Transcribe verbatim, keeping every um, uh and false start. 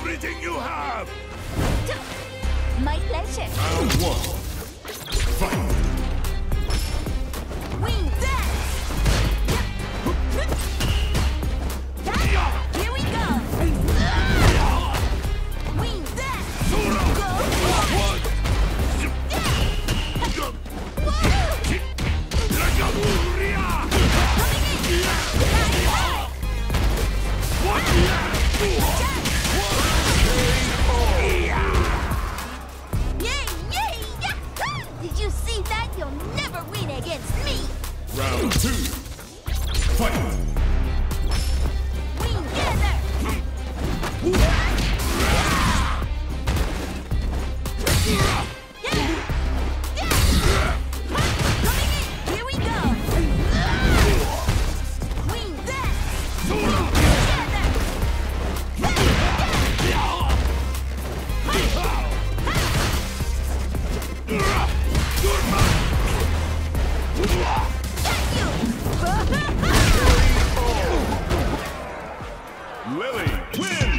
everything you have! My pleasure! Round one. Fight! We dance! Here we go! We dance! Go forward! Did you see that? You'll never win against me! Round two! Fight! Lily wins!